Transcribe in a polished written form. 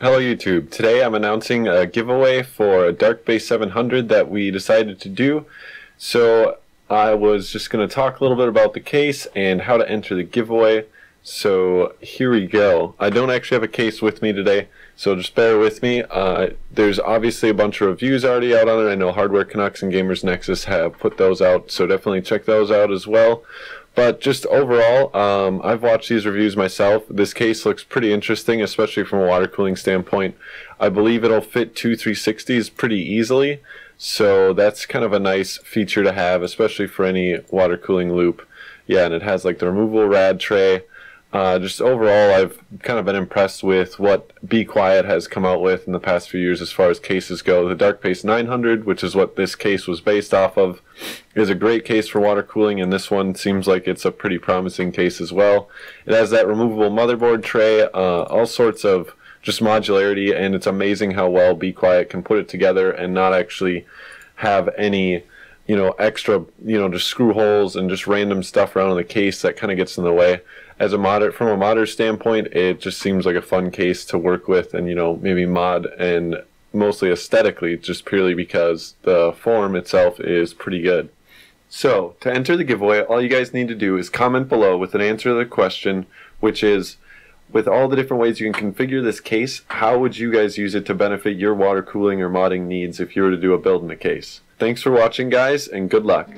Hello YouTube. Today I'm announcing a giveaway for a Dark Base 700 that we decided to do. So I was just going to talk a little bit about the case and how to enter the giveaway. So here we go. I don't actually have a case with me today, so just bear with me. There's obviously a bunch of reviews already out on it. I know Hardware Canucks and Gamers Nexus have put those out, so definitely check those out as well. But just overall, I've watched these reviews myself. This case looks pretty interesting, especially from a water cooling standpoint. I believe it'll fit two 360s pretty easily, so that's kind of a nice feature to have, especially for any water cooling loop. Yeah, and it has like the removable rad tray. Just overall, I've kind of been impressed with what Be Quiet has come out with in the past few years as far as cases go. The Dark Base 900, which is what this case was based off of, is a great case for water cooling, and this one seems like it's a pretty promising case as well. It has that removable motherboard tray, all sorts of just modularity, and it's amazing how well Be Quiet can put it together and not actually have any extra, just screw holes and just random stuff around in the case that kind of gets in the way. As a modder, from a modder standpoint, it just seems like a fun case to work with and, maybe mod, and mostly aesthetically, just purely because the form itself is pretty good. So, to enter the giveaway, all you guys need to do is comment below with an answer to the question, which is, with all the different ways you can configure this case, how would you guys use it to benefit your water cooling or modding needs if you were to do a build in the case? Thanks for watching, guys, and good luck.